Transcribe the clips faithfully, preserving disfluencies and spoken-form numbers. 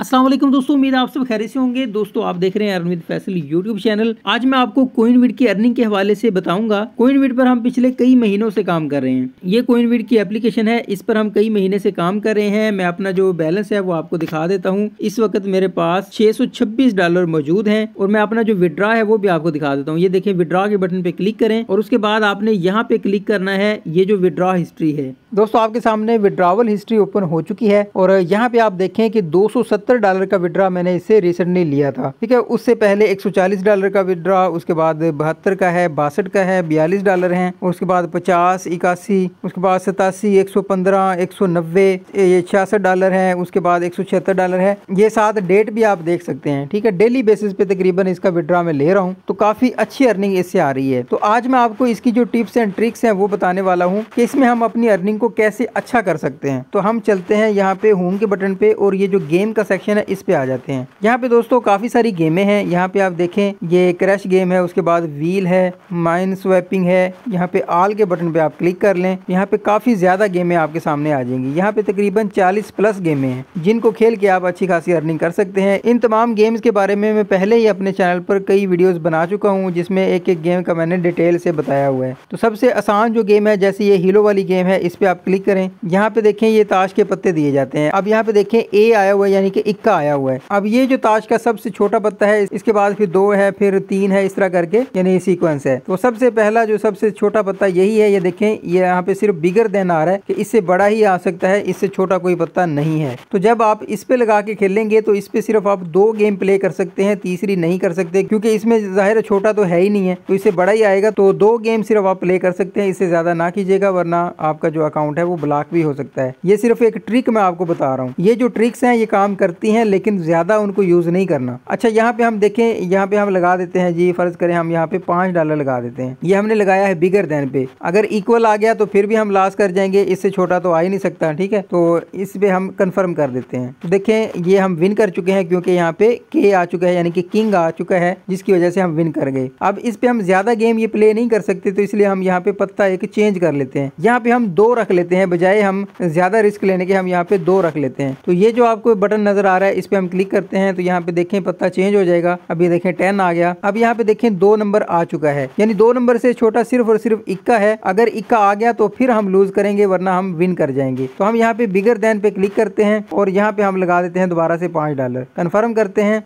अस्सलाम वालेकुम दोस्तों, उम्मीद है आप सब खैरियत से होंगे। दोस्तों आप देख रहे हैं अरविंद फैसल यूट्यूब चैनल। आज मैं आपको कोइनविड की अर्निंग के हवाले से बताऊंगा। कोइनविड पर हम पिछले कई महीनों से काम कर रहे हैं। ये कोइनविड की एप्लीकेशन है, इस पर हम कई महीने से काम कर रहे हैं। मैं अपना जो बैलेंस है वो आपको दिखा देता हूँ। इस वक्त मेरे पास छह सौ छब्बीस डॉलर मौजूद है और मैं अपना जो विड्रा है वो भी आपको दिखा देता हूँ। ये देखिए, विड्रा के बटन पे क्लिक करें और उसके बाद आपने यहाँ पे क्लिक करना है। ये जो विड्रा हिस्ट्री है दोस्तों, आपके सामने विड्रावल हिस्ट्री ओपन हो चुकी है और यहाँ पे आप देखें कि दो सौ सत्तर डॉलर का विड्रा मैंने इससे रिसेंटली लिया था। ठीक है, उससे पहले एक सौ चालीस डॉलर का विड्रा, उसके बाद बहत्तर का है, बासठ का है, बयालीस डॉलर है, उसके बाद पचास, इक्यासी, उसके बाद सतासी, एक सौ पंद्रह, एक सौ नब्बे, ये छियासठ डॉलर है, उसके बाद एक सौ छिहत्तर डॉलर है। ये साथ डेट भी आप देख सकते हैं। ठीक है, डेली बेसिस पे तकरीबन इसका विड्रा मैं ले रहा हूँ, तो काफी अच्छी अर्निंग इससे आ रही है। तो आज मैं आपको इसकी जो टिप्स एंड ट्रिक्स है वो बताने वाला हूँ कि इसमें हम अपनी अर्निंग को कैसे अच्छा कर सकते हैं। तो हम चलते हैं यहाँ पे होम के बटन पे और ये जो गेम का सेक्शन है इस पे आ जाते हैं। यहाँ पे दोस्तों काफी सारी गेमें हैं। यहाँ पे आप देखें, ये क्रैश गेम है, उसके बाद व्हील है, माइन स्वैपिंग है। यहाँ पे ऑल के बटन पे आप क्लिक कर लें, यहाँ पे काफी ज्यादा गेमें आपके सामने आ जाएंगी। यहाँ पे तकरीबन चालीस प्लस गेमें हैं जिनको खेल के आप अच्छी खासी अर्निंग कर सकते हैं। इन तमाम गेम्स के बारे में मैं पहले ही अपने चैनल पर कई वीडियोज बना चुका हूँ जिसमें एक एक गेम का मैंने डिटेल से बताया हुआ है। तो सबसे आसान जो गेम है, जैसे ये हीलो वाली गेम है, इस पे आप क्लिक करें। यहाँ पे देखें ये ताश के पत्ते दिए जाते हैं। अब यहाँ पे देखें ए आया हुआ है, यानी कि इक्का आया हुआ है। अब ये जो ताश का सबसे छोटा पत्ता है, इसके बाद फिर दो है, फिर तीन है, इस तरह करके यानी सीक्वेंस है। तो सबसे पहला जो सबसे छोटा पत्ता यही है। ये देखें, ये यहाँ पे सिर्फ बिगर देन आ रहा है कि इससे बड़ा ही आ सकता है, इससे छोटा कोई पत्ता नहीं है। तो जब आप इस पे लगा के खेलेंगे तो इस पे सिर्फ आप दो गेम प्ले कर सकते हैं, तीसरी नहीं कर सकते, क्योंकि इसमें जाहिर छोटा तो है ही नहीं है, तो इससे बड़ा ही आएगा। तो दो गेम सिर्फ आप प्ले कर सकते हैं, इससे ज्यादा ना कीजिएगा वरना आपका जो अकाउंट है वो ब्लॉक भी हो सकता है। ये सिर्फ एक ट्रिक मैं आपको बता रहा हूँ। ये जो ट्रिक्स हैं ये काम करती हैं, लेकिन ज्यादा उनको यूज नहीं करना। अच्छा, यहाँ पे हम देखें, यहाँ पे हम लगा देते हैं जी, फर्ज करें हम यहाँ पे पांच डॉलर लगा देते हैं। ये हमने लगाया है बिगर देन पे। अगर इक्वल आ गया तो फिर भी हम लॉस कर जाएंगे, इससे छोटा तो आ ही नहीं सकता। ठीक है, तो इस पे हम कंफर्म कर देते हैं। तो देखें ये हम विन कर चुके हैं क्योंकि यहाँ पे के आ चुका है, यानी कि किंग आ चुका है, जिसकी वजह से हम विन कर गए। अब इस पे हम ज्यादा गेम ये प्ले नहीं कर सकते, तो इसलिए हम यहाँ पे पत्ता एक चेंज कर लेते हैं। यहाँ पे हम दो रख लेते हैं, बजाय हम ज्यादा रिस्क लेने के हम यहाँ पे दो रख लेते हैं। तो ये जो आपको बटन नजर आ रहा है इस पे हम क्लिक करते हैं, तो यहाँ पे देखें पत्ता चेंज हो जाएगा। अब ये देखें टेन आ गया। अब यहाँ पे देखें दो नंबर आ चुका है, यानी दो नंबर से छोटा सिर्फ और सिर्फ इक्का है। अगर इक्का आ गया तो फिर हम लूज करेंगे वरना हम विन कर जाएंगे। तो हम यहाँ पे बिगर देन पे क्लिक करते हैं और यहाँ पे हम लगा देते हैं दोबारा से पांच डॉलर, कन्फर्म करते हैं।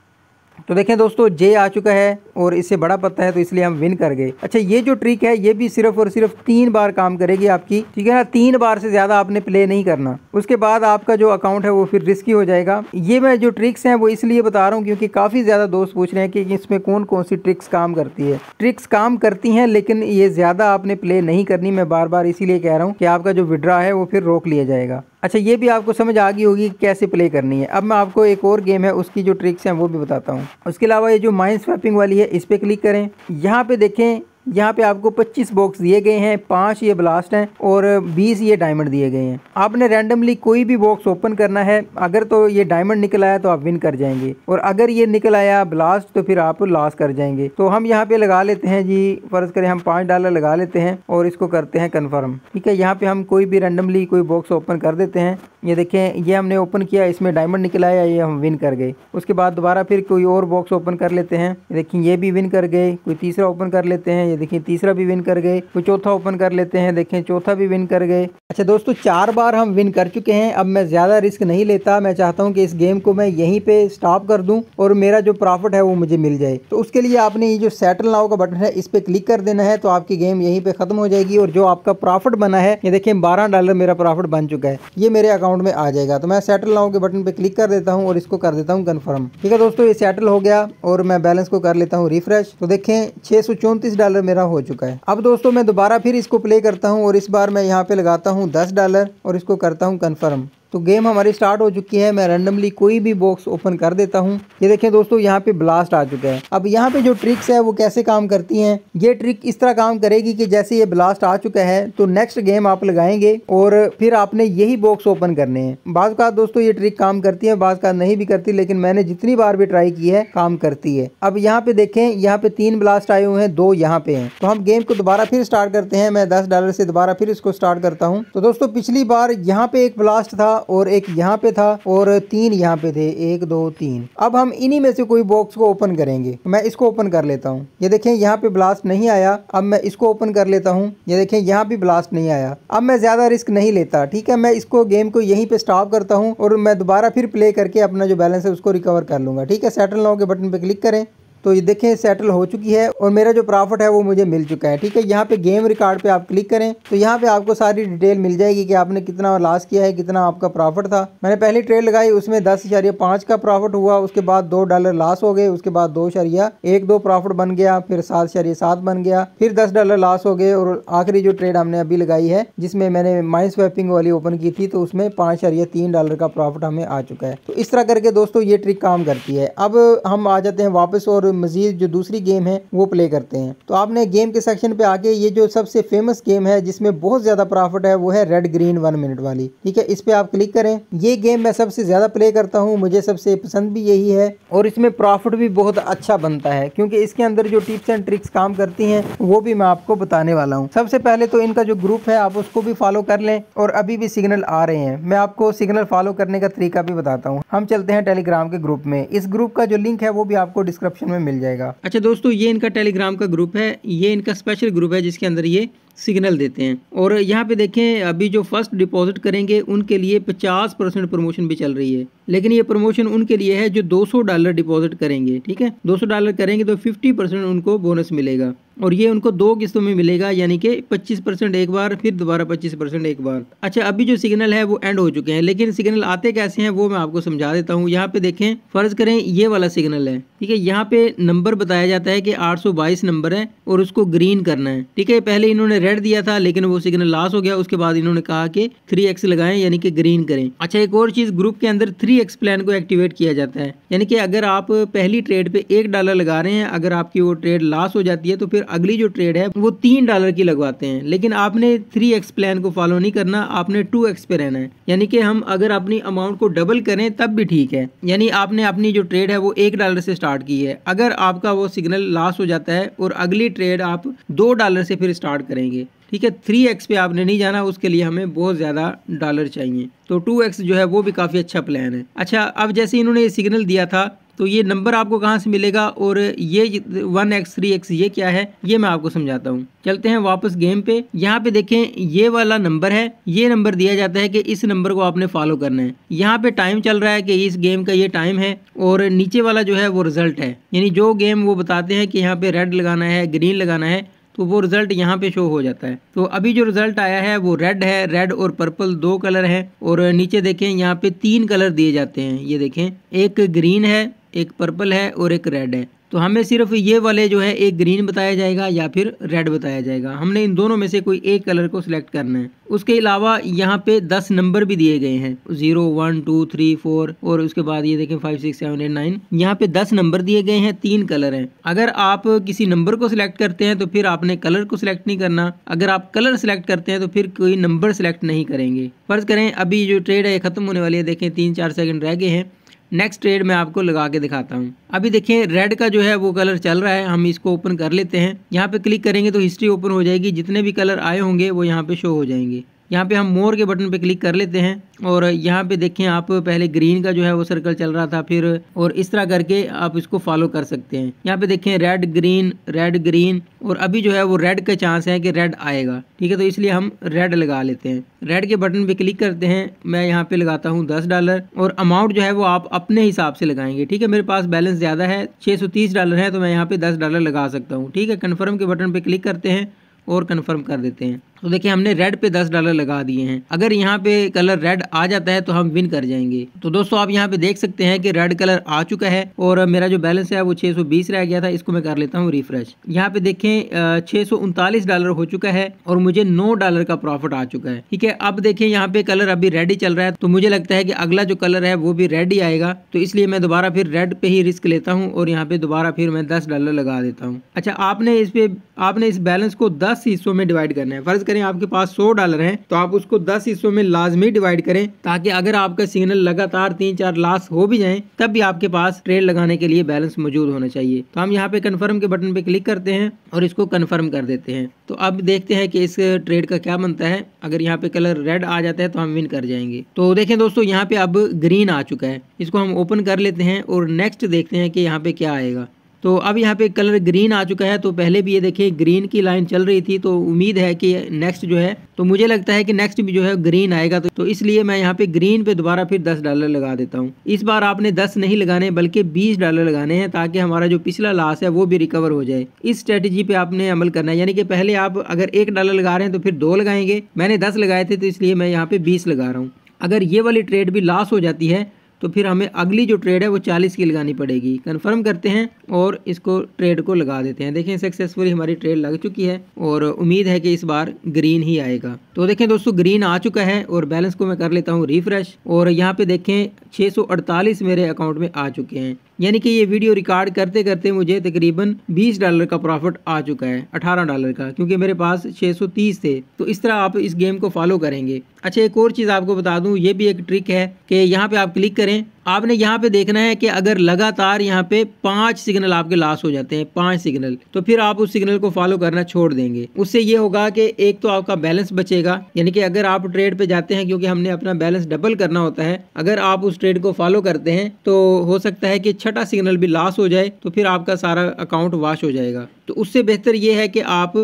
तो देखें दोस्तों जे आ चुका है और इससे बड़ा पत्ता है, तो इसलिए हम विन कर गए। अच्छा, ये जो ट्रिक है ये भी सिर्फ और सिर्फ तीन बार काम करेगी आपकी। ठीक है ना, तीन बार से ज़्यादा आपने प्ले नहीं करना, उसके बाद आपका जो अकाउंट है वो फिर रिस्की हो जाएगा। ये मैं जो ट्रिक्स हैं वो इसलिए बता रहा हूँ क्योंकि काफ़ी ज़्यादा दोस्त पूछ रहे हैं कि इसमें कौन कौन सी ट्रिक्स काम करती है। ट्रिक्स काम करती हैं, लेकिन ये ज़्यादा आपने प्ले नहीं करनी। मैं बार बार इसीलिए कह रहा हूँ कि आपका जो विड्रा है वो फिर रोक लिया जाएगा। अच्छा, ये भी आपको समझ आ गई होगी कैसे प्ले करनी है। अब मैं आपको एक और गेम है उसकी जो ट्रिक्स हैं वो भी बताता हूँ। उसके अलावा ये जो माइन स्वैपिंग वाली है इस पे क्लिक करें। यहाँ पे देखें, यहाँ पे आपको पच्चीस बॉक्स दिए गए हैं, पाँच ये ब्लास्ट हैं और बीस ये डायमंड दिए गए हैं। आपने रैंडमली कोई भी बॉक्स ओपन करना है। अगर तो ये डायमंड निकल आया तो आप विन कर जाएंगे, और अगर ये निकल आया ब्लास्ट तो फिर आप लॉस कर जाएंगे। तो हम यहाँ पे लगा लेते हैं जी, फर्ज करें हम पाँच डॉलर लगा लेते हैं और इसको करते हैं कन्फर्म। ठीक है, यहाँ पर हम कोई भी रैंडमली कोई बॉक्स ओपन कर देते हैं। ये देखें, ये हमने ओपन किया, इसमें डायमंड निकल आया, ये हम विन कर गए। उसके बाद दोबारा फिर कोई और बॉक्स ओपन कर लेते हैं। देखिए ये भी विन कर गए। कोई तीसरा ओपन कर लेते हैं, देखिए तीसरा भी विन कर गए। कोई चौथा ओपन कर लेते हैं, देखें चौथा भी विन कर गए। अच्छा दोस्तों, चार बार हम विन कर चुके हैं। अब मैं ज्यादा रिस्क नहीं लेता, मैं चाहता हूं कि इस गेम को मैं यहीं पे स्टॉप कर दूं और मेरा जो प्रॉफिट है वो मुझे मिल जाए। तो उसके लिए आपने ये जो सेटल नाउ का बटन है इस पे क्लिक कर देना है, तो आपकी गेम यहीं पे खत्म हो जाएगी और जो आपका प्रॉफिट बना है, ये देखिए बारह डॉलर मेरा प्रॉफिट बन चुका है, ये मेरे अकाउंट में आ जाएगा। तो मैं सेटल नाउ के बटन पे क्लिक कर देता हूँ और इसको कर देता हूँ कन्फर्म। ठीक है दोस्तों, ये सेटल हो गया और मैं बैलेंस को कर लेता हूँ रिफ्रेश। तो देखें छह सौ चौंतीस डॉलर मेरा हो चुका है। अब दोस्तों मैं दोबारा फिर इसको प्ले करता हूं और इस बार मैं यहां पे लगाता हूं दस डॉलर और इसको करता हूं कन्फर्म। तो गेम हमारी स्टार्ट हो चुकी है। मैं रैंडमली कोई भी बॉक्स ओपन कर देता हूं। ये देखें दोस्तों, यहाँ पे ब्लास्ट आ चुका है। अब यहाँ पे जो ट्रिक्स है वो कैसे काम करती हैं, ये ट्रिक इस तरह काम करेगी कि जैसे ये ब्लास्ट आ चुका है तो नेक्स्ट गेम आप लगाएंगे और फिर आपने यही बॉक्स ओपन करने हैं। बाज़ का दोस्तों ये ट्रिक काम करती है, बाज़ का नहीं भी करती, लेकिन मैंने जितनी बार भी ट्राई की है काम करती है। अब यहाँ पे देखें, यहाँ पे तीन ब्लास्ट आए हुए हैं, दो यहाँ पे है। तो हम गेम को दोबारा फिर स्टार्ट करते हैं। मैं दस डॉलर से दोबारा फिर इसको स्टार्ट करता हूँ। तो दोस्तों पिछली बार यहाँ पे एक ब्लास्ट था और एक यहाँ पे था और तीन यहाँ पे थे, एक दो तीन। अब हम इन्हीं में से कोई बॉक्स को ओपन करेंगे। मैं इसको ओपन कर लेता हूँ, ये देखें यहाँ पे ब्लास्ट नहीं आया। अब मैं इसको ओपन कर लेता हूँ, ये देखें यहाँ भी ब्लास्ट नहीं आया। अब मैं ज्यादा रिस्क नहीं लेता, ठीक है। मैं इसको गेम को यहीं पे स्टॉप करता हूँ और मैं दोबारा फिर प्ले करके अपना जो बैलेंस है उसको रिकवर कर लूंगा, ठीक है। सेटल नाउ के बटन पे क्लिक करें तो ये देखें सेटल हो चुकी है और मेरा जो प्रॉफिट है वो मुझे मिल चुका है, ठीक है। यहाँ पे गेम रिकॉर्ड पे आप क्लिक करें तो यहाँ पे आपको सारी डिटेल मिल जाएगी कि आपने कितना लॉस किया है, कितना आपका प्रॉफिट था। मैंने पहली ट्रेड लगाई उसमें दस इशारिया पाँच का प्रॉफिट हुआ, उसके बाद दो डॉलर लॉस हो गए, उसके बाद दो इशारिया एक दो प्रॉफिट बन गया, फिर सात इशारिया सात बन गया, फिर दस डॉलर लॉस हो गए। और आखिरी जो ट्रेड हमने अभी लगाई है जिसमें मैंने माइंड स्वैपिंग वाली ओपन की थी तो उसमें पाँच इशारिया तीन डॉलर का प्रॉफिट हमें आ चुका है। तो इस तरह करके दोस्तों ये ट्रिक काम करती है। अब हम आ जाते हैं वापस और मजीद जो दूसरी गेम है वो प्ले करते हैं। तो आपने गेम के सेक्शन पे आके ये जो सबसे फेमस गेम है जिसमें बहुत ज्यादा प्रॉफिट है वो है रेड ग्रीन वन मिनट वाली, ठीक है। इस पे आप क्लिक करें। ये गेम मैं सबसे ज्यादा प्ले करता हूँ, मुझे सबसे पसंद भी यही है और इसमें प्रॉफिट भी बहुत अच्छा बनता है क्योंकि इसके अंदर जो टिप्स एंड ट्रिक्स काम करती हैं वो भी मैं आपको बताने वाला हूँ। सबसे पहले तो इनका जो ग्रुप है आप उसको भी फॉलो कर लें और अभी भी सिग्नल आ रहे हैं, मैं आपको सिग्नल फॉलो करने का तरीका भी बताता हूँ। हम चलते हैं टेलीग्राम के ग्रुप में, इस ग्रुप का जो लिंक है वो भी आपको डिस्क्रिप्शन में मिल जाएगा। अच्छा दोस्तों, ये इनका टेलीग्राम का ग्रुप है, ये इनका स्पेशल ग्रुप है जिसके अंदर ये सिग्नल देते हैं। और यहाँ पे देखें अभी जो फर्स्ट डिपॉजिट करेंगे उनके लिए पचास परसेंट प्रमोशन भी चल रही है, लेकिन ये प्रमोशन उनके लिए है जो दो सौ डॉलर डिपॉजिट करेंगे, ठीक है। दो सौ डॉलर करेंगे तो पचास परसेंट उनको बोनस मिलेगा और ये उनको दो किस्तों में मिलेगा, यानी कि पच्चीस परसेंट एक बार, फिर दोबारा पच्चीस परसेंट एक बार। अच्छा, अभी जो सिग्नल है वो एंड हो चुके हैं, लेकिन सिग्नल आते कैसे हैं वो मैं आपको समझा देता हूँ। यहाँ पे देखें, फर्ज करें ये वाला सिग्नल है, ठीक है। यहाँ पे नंबर बताया जाता है कि आठ सौ बाईस नंबर है और उसको ग्रीन करना है, ठीक है। पहले इन्होंने रेड दिया था लेकिन वो सिग्नल लॉस हो गया, उसके बाद इन्होंने कहा कि थ्री एक्स लगाएं यानी कि ग्रीन करें। अच्छा, एक और चीज, ग्रुप के अंदर थ्री एक्स प्लान को एक्टिवेट किया जाता है, यानी कि अगर आप पहली ट्रेड पे एक डॉलर लगा रहे हैं, अगर आपकी वो ट्रेड लॉस हो जाती है तो फिर अगली जो ट्रेड है वो तीन डॉलर की लगवाते हैं। लेकिन आपने थ्री एक्स प्लान को फॉलो नहीं करना, आपने टू एक्स पे रहना है, यानी कि हम अगर अपनी अमाउंट को डबल करें तब भी ठीक है। यानी आपने अपनी जो ट्रेड है वो एक डॉलर से स्टार्ट की है, अगर आपका वो सिग्नल लॉस हो जाता है और अगली ट्रेड आप दो डॉलर से फिर स्टार्ट करेंगे, ठीक है। थ्री एक्स पे आपने नहीं जाना, उसके लिए हमें बहुत ज़्यादा डॉलर चाहिए, तो टू एक्स जो है वो भी काफ़ी अच्छा प्लान है। अच्छा, अब जैसे इन्होंने ये सिग्नल दिया था तो ये नंबर आपको कहाँ से मिलेगा और ये वन एक्स थ्री एक्स ये क्या है ये मैं आपको समझाता हूँ। चलते हैं वापस गेम पे। यहाँ पे देखें ये वाला नंबर है, ये नंबर दिया जाता है कि इस नंबर को आपने फॉलो करना है। यहाँ पे टाइम चल रहा है कि इस गेम का ये टाइम है और नीचे वाला जो है वो रिजल्ट है, यानी जो गेम वो बताते हैं कि यहाँ पे रेड लगाना है, ग्रीन लगाना है, तो वो रिजल्ट यहाँ पे शो हो जाता है। तो अभी जो रिजल्ट आया है वो रेड है, रेड और पर्पल दो कलर हैं और नीचे देखें यहाँ पे तीन कलर दिए जाते हैं, ये देखें एक ग्रीन है, एक पर्पल है और एक रेड है। तो हमें सिर्फ ये वाले जो है एक ग्रीन बताया जाएगा या फिर रेड बताया जाएगा, हमने इन दोनों में से कोई एक कलर को सिलेक्ट करना है। उसके अलावा यहाँ पे दस नंबर भी दिए गए हैं, zero one two three four और उसके बाद ये देखें five six seven eight nine, यहाँ पे दस नंबर दिए गए हैं, तीन कलर हैं। अगर आप किसी नंबर को सिलेक्ट करते हैं तो फिर आपने कलर को सिलेक्ट नहीं करना, अगर आप कलर सिलेक्ट करते हैं तो फिर कोई नंबर सिलेक्ट नहीं करेंगे। फर्ज करें अभी जो ट्रेड है ये खत्म होने वाली है, देखें तीन चार सेकेंड रह गए हैं, नेक्स्ट ट्रेड मैं आपको लगा के दिखाता हूँ। अभी देखें रेड का जो है वो कलर चल रहा है, हम इसको ओपन कर लेते हैं। यहाँ पे क्लिक करेंगे तो हिस्ट्री ओपन हो जाएगी, जितने भी कलर आए होंगे वो यहाँ पे शो हो जाएंगे। यहाँ पे हम मोर के बटन पे क्लिक कर लेते हैं और यहाँ पे देखें आप पहले ग्रीन का जो है वो सर्कल चल रहा था, फिर और इस तरह करके आप इसको फॉलो कर सकते हैं। यहाँ पे देखें रेड ग्रीन रेड ग्रीन और अभी जो है वो रेड का चांस है कि रेड आएगा, ठीक है। तो इसलिए हम रेड लगा लेते हैं, रेड के बटन पे क्लिक करते हैं। मैं यहाँ पे लगाता हूँ दस डॉलर और अमाउंट जो है वो आप अपने हिसाब से लगाएंगे, ठीक है। मेरे पास बैलेंस ज़्यादा है, छः सौ तीस डॉलर है, तो मैं यहाँ पे दस डॉलर लगा सकता हूँ, ठीक है। कन्फर्म के बटन पे क्लिक करते हैं और कन्फर्म कर देते हैं। तो देखिए हमने रेड पे दस डॉलर लगा दिए हैं, अगर यहाँ पे कलर रेड आ जाता है तो हम विन कर जाएंगे। तो दोस्तों आप यहाँ पे देख सकते हैं कि रेड कलर आ चुका है और मेरा जो बैलेंस है वो छह सौ बीस रह गया था, इसको मैं कर लेता हूँ रिफ्रेश। यहाँ पे देखें छः सौ उनतालीस डॉलर हो चुका है और मुझे नौ डॉलर का प्रॉफिट आ चुका है, ठीक है। अब देखें यहाँ पे कलर अभी रेड ही चल रहा है, तो मुझे लगता है कि अगला जो कलर है वो भी रेड ही आएगा, तो इसलिए मैं दोबारा फिर रेड पे ही रिस्क लेता हूँ और यहाँ पे दोबारा फिर मैं दस डॉलर लगा देता हूँ। अच्छा, आपने इस पे आपने इस बैलेंस को दस हिस्सों में डिवाइड करना है। फर्ज करें आपके पास सौ डॉलर है तो आप उसको दस हिस्सों में लाजमी डिवाइड करें, ताकि अगर आपका सिग्नल लगातार तीन चार लास्ट हो भी जाए तब भी आपके पास ट्रेड लगाने के लिए बैलेंस मौजूद होना चाहिए। तो हम यहाँ पे कन्फर्म के बटन पे क्लिक करते हैं और इसको कन्फर्म कर देते हैं। तो अब देखते हैं कि इस ट्रेड का क्या बनता है। अगर यहाँ पे कलर रेड आ जाता है तो हम विन कर जाएंगे। तो देखें दोस्तों, यहाँ पे अब ग्रीन आ चुका है, इसको हम ओपन कर लेते हैं और नेक्स्ट देखते हैं कि यहाँ पे क्या आएगा। तो अब यहाँ पे कलर ग्रीन आ चुका है। तो पहले भी ये देखिए ग्रीन की लाइन चल रही थी, तो उम्मीद है कि नेक्स्ट जो है, तो मुझे लगता है कि नेक्स्ट भी जो है ग्रीन आएगा। तो, तो इसलिए मैं यहाँ पे ग्रीन पे दोबारा फिर दस डॉलर लगा देता हूँ। इस बार आपने दस नहीं लगाने बल्कि बीस डॉलर लगाने हैं, ताकि हमारा जो पिछला लॉस है वो भी रिकवर हो जाए। इस स्ट्रेटेजी पे आपने अमल करना है, यानी कि पहले आप अगर एक डॉलर लगा रहे हैं तो फिर दो लगाएंगे। मैंने दस लगाए थे तो इसलिए मैं यहाँ पे बीस लगा रहा हूँ। अगर ये वाली ट्रेड भी लॉस हो जाती है तो फिर हमें अगली जो ट्रेड है वो चालीस की लगानी पड़ेगी। कंफर्म करते हैं और इसको ट्रेड को लगा देते हैं। देखें सक्सेसफुली हमारी ट्रेड लग चुकी है और उम्मीद है कि इस बार ग्रीन ही आएगा। तो देखें दोस्तों, ग्रीन आ चुका है और बैलेंस को मैं कर लेता हूं रिफ्रेश और यहाँ पे देखें छह सौ अड़तालीस मेरे अकाउंट में आ चुके हैं। यानी कि ये वीडियो रिकॉर्ड करते करते मुझे तकरीबन बीस डॉलर का प्रॉफिट आ चुका है, अठारह डॉलर का, क्योंकि मेरे पास छह सौ तीस थे। तो इस तरह आप इस गेम को फॉलो करेंगे। अच्छा, एक और चीज़ आपको बता दूं, ये भी एक ट्रिक है कि यहाँ पे आप क्लिक करें। आपने यहाँ पे देखना है कि अगर लगातार यहाँ पे पांच सिग्नल आपके लॉस हो जाते हैं, पांच सिग्नल, तो फिर आप उस सिग्नल को फॉलो करना छोड़ देंगे। उससे ये होगा कि एक तो आपका बैलेंस बचेगा, यानी कि अगर आप ट्रेड पे जाते हैं, क्योंकि हमने अपना बैलेंस डबल करना होता है, अगर आप उस ट्रेड को फॉलो करते हैं तो हो सकता है कि छठा सिग्नल भी लॉस हो जाए, तो फिर आपका सारा अकाउंट वॉश हो जाएगा। तो उससे बेहतर ये है कि आप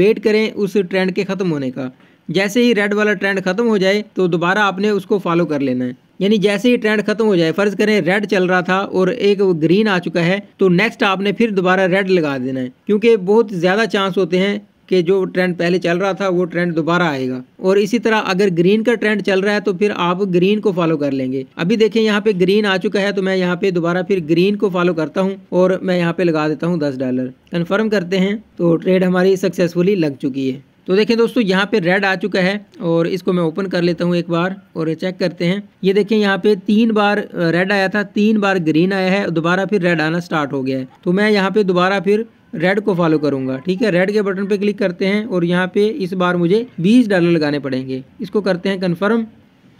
वेट करें उस ट्रेंड के ख़त्म होने का। जैसे ही रेड वाला ट्रेंड ख़त्म हो जाए तो दोबारा आपने उसको फॉलो कर लेना है। यानी जैसे ही ट्रेंड खत्म हो जाए, फर्ज करें रेड चल रहा था और एक ग्रीन आ चुका है, तो नेक्स्ट आपने फिर दोबारा रेड लगा देना है, क्योंकि बहुत ज़्यादा चांस होते हैं कि जो ट्रेंड पहले चल रहा था वो ट्रेंड दोबारा आएगा। और इसी तरह अगर ग्रीन का ट्रेंड चल रहा है तो फिर आप ग्रीन को फॉलो कर लेंगे। अभी देखें यहाँ पे ग्रीन आ चुका है, तो मैं यहाँ पे दोबारा फिर ग्रीन को फॉलो करता हूँ और मैं यहाँ पे लगा देता हूँ दस डॉलर। कन्फर्म करते हैं तो ट्रेड हमारी सक्सेसफुली लग चुकी है। तो देखें दोस्तों, यहाँ पे रेड आ चुका है और इसको मैं ओपन कर लेता हूँ एक बार और चेक करते हैं। ये देखें यहाँ पे तीन बार रेड आया था, तीन बार ग्रीन आया है और दोबारा फिर रेड आना स्टार्ट हो गया है। तो मैं यहाँ पे दोबारा फिर रेड को फॉलो करूँगा। ठीक है, रेड के बटन पे क्लिक करते हैं और यहाँ पे इस बार मुझे बीस डॉलर लगाने पड़ेंगे। इसको करते हैं कन्फर्म।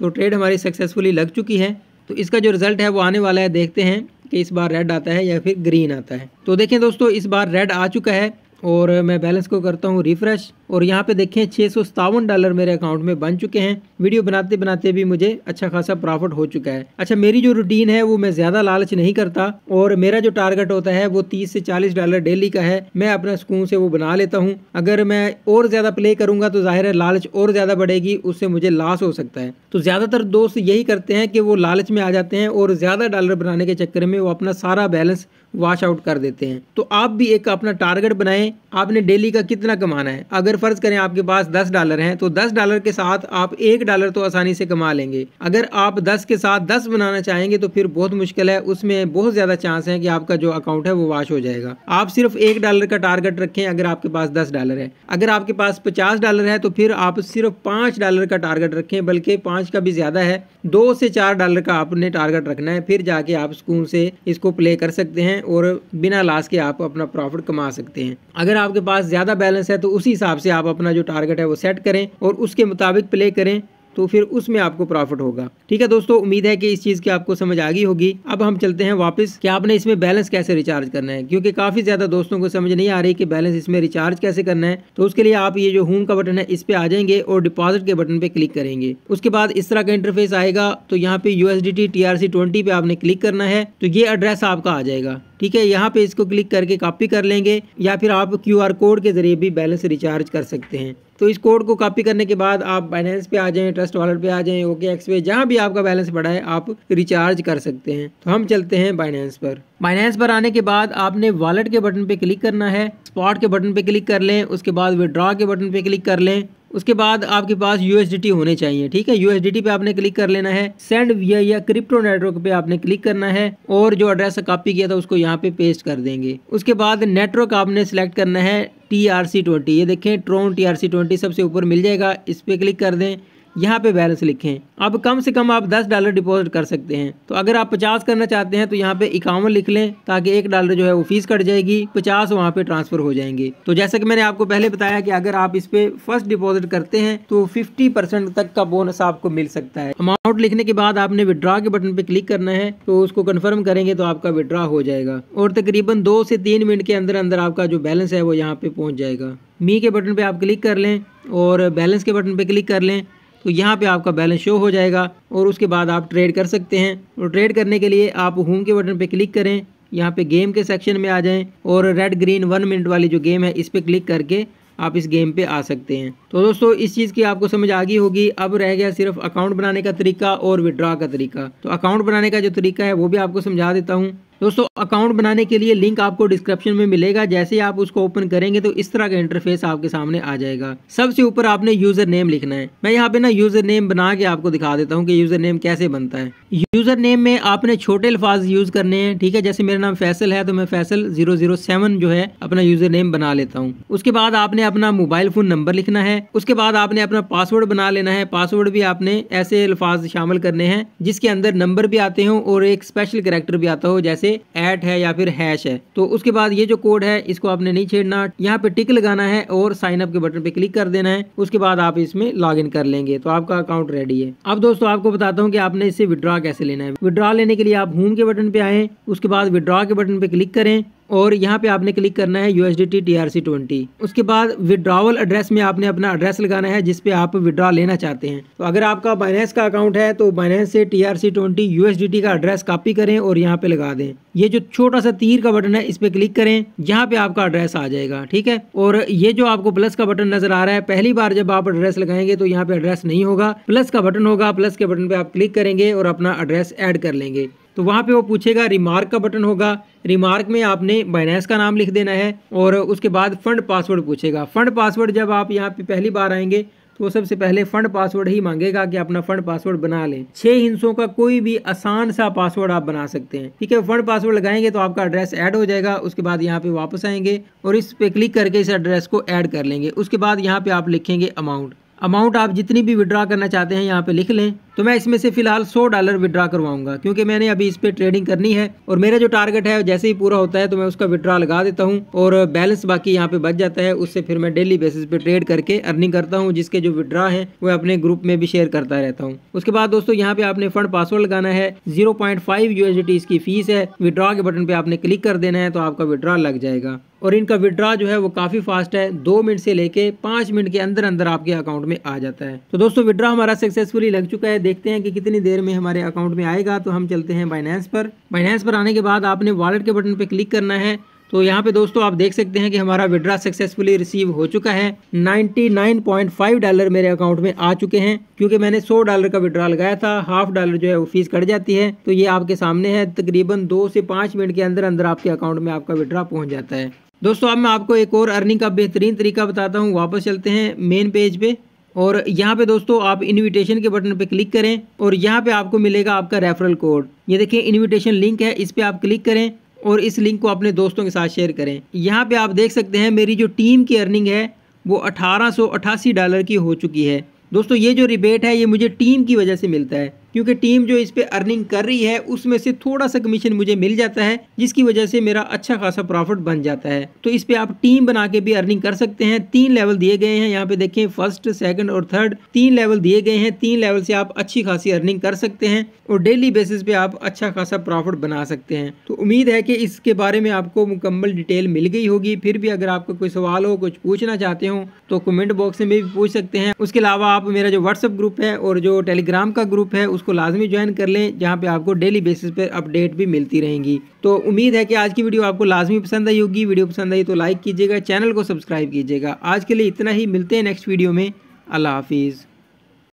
तो ट्रेड हमारी सक्सेसफुली लग चुकी है। तो इसका जो रिजल्ट है वो आने वाला है, देखते हैं कि इस बार रेड आता है या फिर ग्रीन आता है। तो देखें दोस्तों, इस बार रेड आ चुका है और मैं बैलेंस को करता हूँ रिफ्रेश और यहाँ पे देखें छः सौ सतावन डॉलर मेरे अकाउंट में बन चुके हैं। वीडियो बनाते बनाते भी मुझे अच्छा खासा प्रॉफिट हो चुका है। अच्छा, मेरी जो रूटीन है वो मैं ज़्यादा लालच नहीं करता और मेरा जो टारगेट होता है वो तीस से चालीस डॉलर डेली का है। मैं अपना सुकून से वो बना लेता हूँ। अगर मैं और ज़्यादा प्ले करूँगा तो ज़ाहिर है लालच और ज़्यादा बढ़ेगी, उससे मुझे लॉस हो सकता है। तो ज़्यादातर दोस्त यही करते हैं कि वो लालच में आ जाते हैं और ज़्यादा डॉलर बनाने के चक्कर में वो अपना सारा बैलेंस वॉश आउट कर देते हैं। तो आप भी एक अपना टारगेट बनाएं, आपने डेली का कितना कमाना है। अगर फर्ज करें आपके पास दस डॉलर हैं तो दस डॉलर के साथ आप एक डॉलर तो आसानी से कमा लेंगे। अगर आप दस के साथ दस बनाना चाहेंगे तो फिर बहुत मुश्किल है, उसमें बहुत ज़्यादा चांस है कि आपका जो अकाउंट है वो वॉश हो जाएगा। आप सिर्फ एक डॉलर का टारगेट रखें अगर आपके पास दस डॉलर है। अगर आपके पास पचास डॉलर है तो फिर आप सिर्फ पाँच डॉलर का टारगेट रखें, बल्कि पाँच का भी ज़्यादा है, दो से चार डॉलर का आपने टारगेट रखना है। फिर जाके आप सुकून से इसको प्ले कर सकते हैं और बिना लॉस के आप अपना प्रॉफिट कमा सकते हैं। अगर आपके पास ज़्यादा बैलेंस है तो उसी हिसाब से आप अपना जो टारगेट है वो सेट करें और उसके मुताबिक प्ले करें, तो फिर उसमें आपको प्रॉफिट होगा। ठीक है दोस्तों, उम्मीद है कि इस चीज़ की आपको समझ आ गई होगी। अब हम चलते हैं वापस कि आपने इसमें बैलेंस कैसे रिचार्ज करना है, क्योंकि काफ़ी ज़्यादा दोस्तों को समझ नहीं आ रही कि बैलेंस इसमें रिचार्ज कैसे करना है। तो उसके लिए आप ये जो होम का बटन है इस पर आ जाएंगे और डिपॉजिट के बटन पर क्लिक करेंगे। उसके बाद इस तरह का इंटरफेस आएगा। तो यहाँ पे यूएसडीटी टीआरसी ट्वेंटी पे आपने क्लिक करना है, तो ये एड्रेस आपका आ जाएगा। ठीक है, यहाँ पे इसको क्लिक करके कॉपी कर लेंगे या फिर आप क्यूआर कोड के जरिए भी बैलेंस रिचार्ज कर सकते हैं। तो इस कोड को कॉपी करने के बाद आप बाइनेंस पे आ जाएं, ट्रस्ट वॉलेट पे आ जाएं, ओकेएक्स पे, जहाँ भी आपका बैलेंस पड़ा है आप रिचार्ज कर सकते हैं। तो हम चलते हैं बाइनेंस पर। बाइनेंस पर आने के बाद आपने वॉलेट के बटन पे क्लिक करना है, स्पॉट के बटन पे क्लिक कर लें, उसके बाद विड्रॉ के बटन पे क्लिक कर लें। उसके बाद आपके पास यूएसडीटी होने चाहिए। ठीक है, यूएसडीटी पे आपने क्लिक कर लेना है, सेंड वीया या क्रिप्टो नेटवर्क पे आपने क्लिक करना है और जो एड्रेस कॉपी किया था उसको यहाँ पे पेस्ट कर देंगे। उसके बाद नेटवर्क आपने सेलेक्ट करना है टी आर सी ट्वेंटी। ये देखें Tron T R C twenty सबसे ऊपर मिल जाएगा, इस पर क्लिक कर दें। यहाँ पे बैलेंस लिखें। अब कम से कम आप दस डॉलर डिपॉजिट कर सकते हैं, तो अगर आप पचास करना चाहते हैं तो यहाँ पे इक्यावन लिख लें ताकि एक डॉलर जो है वो फीस कट जाएगी, पचास वहाँ पे ट्रांसफर हो जाएंगे। तो जैसा कि मैंने आपको पहले बताया कि अगर आप इस पे फर्स्ट डिपॉजिट करते हैं तो फिफ्टी परसेंट तक का बोनस आपको मिल सकता है। अमाउंट लिखने के बाद आपने विड्रॉ के बटन पे क्लिक करना है, तो उसको कन्फर्म करेंगे तो आपका विड्रॉ हो जाएगा और तकरीबन दो से तीन मिनट के अंदर अंदर आपका जो बैलेंस है वो यहाँ पे पहुँच जाएगा। मी के बटन पे आप क्लिक कर लें और बैलेंस के बटन पे क्लिक कर लें तो यहाँ पे आपका बैलेंस शो हो जाएगा और उसके बाद आप ट्रेड कर सकते हैं। और ट्रेड करने के लिए आप होम के बटन पे क्लिक करें, यहाँ पे गेम के सेक्शन में आ जाएं और रेड ग्रीन वन मिनट वाली जो गेम है इस पर क्लिक करके आप इस गेम पे आ सकते हैं। तो दोस्तों इस चीज़ की आपको समझ आ गई होगी। अब रह गया सिर्फ अकाउंट बनाने का तरीका और विड्रॉ का तरीका। तो अकाउंट बनाने का जो तरीका है वो भी आपको समझा देता हूँ। दोस्तों अकाउंट बनाने के लिए लिंक आपको डिस्क्रिप्शन में मिलेगा, जैसे ही आप उसको ओपन करेंगे तो इस तरह का इंटरफेस आपके सामने आ जाएगा। सबसे ऊपर आपने यूजर नेम लिखना है। मैं यहाँ पे ना यूजर नेम बना के आपको दिखा देता हूँ कि यूजर नेम कैसे बनता है। यूजर नेम में आपने छोटे अल्फाज यूज करने हैं, ठीक है। जैसे मेरा नाम फैसल है तो मैं फैसल जीरो जीरो सेवन जो है अपना यूजर नेम बना लेता हूँ। उसके बाद आपने अपना मोबाइल फोन नंबर लिखना है। उसके बाद आपने अपना पासवर्ड बना लेना है। पासवर्ड भी आपने ऐसे अल्फाज शामिल करने हैं जिसके अंदर नंबर भी आते हो और एक स्पेशल कैरेक्टर भी आता हो, जैसे ऐट है या फिर हैश है। तो उसके बाद ये जो कोड है इसको आपने नहीं छेड़ना, यहाँ पे टिक लगाना है और साइन अप के बटन पे क्लिक कर देना है। उसके बाद आप इसमें लॉगिन कर लेंगे तो आपका अकाउंट रेडी है। अब दोस्तों आपको बताता हूँ कि आपने इससे विड्रॉ कैसे लेना है। विड्रॉ लेने के लिए आप होम के बटन पे आए, उसके बाद विड्रॉ के बटन पे क्लिक करें और यहाँ पे आपने क्लिक करना है USDT T R C twenty. उसके बाद विड्रॉवल एड्रेस में आपने अपना एड्रेस लगाना है जिस पे आप विड्रॉ लेना चाहते हैं। तो अगर आपका बाइनेंस का अकाउंट है तो बाइनेंस से T R C twenty USDT का एड्रेस कॉपी करें और यहाँ पे लगा दें। ये जो छोटा सा तीर का बटन है इस पे क्लिक करें, यहाँ पे आपका एड्रेस आ जाएगा, ठीक है। और ये जो आपको प्लस का बटन नजर आ रहा है, पहली बार जब आप एड्रेस लगाएंगे तो यहाँ पे एड्रेस नहीं होगा, प्लस का बटन होगा। प्लस के बटन पे आप क्लिक करेंगे और अपना एड्रेस ऐड कर लेंगे तो वहाँ पे वो पूछेगा, रिमार्क का बटन होगा। रिमार्क में आपने बाइनेंस का नाम लिख देना है और उसके बाद फंड पासवर्ड पूछेगा। फंड पासवर्ड जब आप यहाँ पे पहली बार आएंगे तो सबसे पहले फंड पासवर्ड ही मांगेगा कि अपना फंड पासवर्ड बना लें। छह हिंसों का कोई भी आसान सा पासवर्ड आप बना सकते हैं, ठीक है। फंड पासवर्ड लगाएंगे तो आपका एड्रेस ऐड हो जाएगा। उसके बाद यहाँ पे वापस आएंगे और इस पे क्लिक करके इस एड्रेस को ऐड कर लेंगे। उसके बाद यहाँ पे आप लिखेंगे अमाउंट। अमाउंट आप जितनी भी विड्रॉ करना चाहते हैं यहाँ पे लिख लें। तो मैं इसमें से फिलहाल सौ डॉलर विड्रॉ करवाऊंगा क्योंकि मैंने अभी इस पे ट्रेडिंग करनी है और मेरा जो टारगेट है जैसे ही पूरा होता है तो मैं उसका विड्रॉ लगा देता हूँ और बैलेंस बाकी यहाँ पे बच जाता है। उससे फिर मैं डेली बेसिस पे ट्रेड करके अर्निंग करता हूँ, जिसके जो विड्रॉ है वह अपने ग्रुप में भी शेयर करता रहता हूँ। उसके बाद दोस्तों यहाँ पे आपने फंड पासवर्ड लगाना है। जीरो पॉइंट फाइव यूएसडीटी इसकी फीस है। विड्रॉ के बटन पे आपने क्लिक कर देना है तो आपका विड्रॉ लग जाएगा। और इनका विड्रॉ जो है वो काफ़ी फास्ट है, दो मिनट से लेके पाँच मिनट के अंदर अंदर आपके अकाउंट में आ जाता है। तो दोस्तों विड्रॉ हमारा सक्सेसफुली लग चुका है। देखते हैं कि कितनी देर में हमारे अकाउंट में आएगा। तो हम चलते हैं बाइनेंस पर। बाइनेंस पर आने के बाद आपने वॉलेट के बटन पर क्लिक करना है। तो यहाँ पे दोस्तों आप देख सकते हैं कि हमारा विड्रॉ सक्सेसफुली रिसीव हो चुका है। निन्यानवे पॉइंट फाइव डॉलर मेरे अकाउंट में आ चुके हैं क्योंकि मैंने सौ डॉलर का विड्रॉ लगाया था। हाफ डॉलर जो है वो फीस कट जाती है। तो ये आपके सामने है, तकरीबन दो से पाँच मिनट के अंदर अंदर आपके अकाउंट में आपका विड्रॉ पहुँच जाता है। दोस्तों अब मैं आपको एक और अर्निंग का बेहतरीन तरीका बताता हूँ। वापस चलते हैं मेन पेज पे और यहाँ पे दोस्तों आप इनविटेशन के बटन पे क्लिक करें और यहाँ पे आपको मिलेगा आपका रेफरल कोड। ये देखिए इनविटेशन लिंक है, इस पे आप क्लिक करें और इस लिंक को अपने दोस्तों के साथ शेयर करें। यहाँ पे आप देख सकते हैं मेरी जो टीम की अर्निंग है वो अठारह सौ अट्ठासी डॉलर की हो चुकी है। दोस्तों ये जो रिबेट है ये मुझे टीम की वजह से मिलता है क्योंकि टीम जो इस पे अर्निंग कर रही है उसमें से थोड़ा सा कमीशन मुझे मिल जाता है, जिसकी वजह से मेरा अच्छा खासा प्रॉफिट बन जाता है। तो इस पे आप टीम बना के भी अर्निंग कर सकते हैं। तीन लेवल दिए गए हैं, यहाँ पे देखें फर्स्ट सेकंड और थर्ड तीन लेवल दिए गए हैं। तीन लेवल से आप अच्छी खासी अर्निंग कर सकते हैं और डेली बेसिस पे आप अच्छा खासा प्रॉफिट बना सकते हैं। तो उम्मीद है कि इसके बारे में आपको मुकम्मल डिटेल मिल गई होगी। फिर भी अगर आपको कोई सवाल हो, कुछ पूछना चाहते हो तो कमेंट बॉक्स में भी पूछ सकते हैं। उसके अलावा आप मेरा जो व्हाट्सएप ग्रुप है और जो टेलीग्राम का ग्रुप है उसको लाजमी ज्वाइन कर लें, जहाँ पे आपको डेली बेसिस पर अपडेट भी मिलती रहेंगी। तो उम्मीद है कि आज की वीडियो आपको लाजमी पसंद आई होगी। वीडियो पसंद आई तो लाइक कीजिएगा, चैनल को सब्सक्राइब कीजिएगा। आज के लिए इतना ही, मिलते हैं नेक्स्ट वीडियो में। अल्लाह हाफिज़।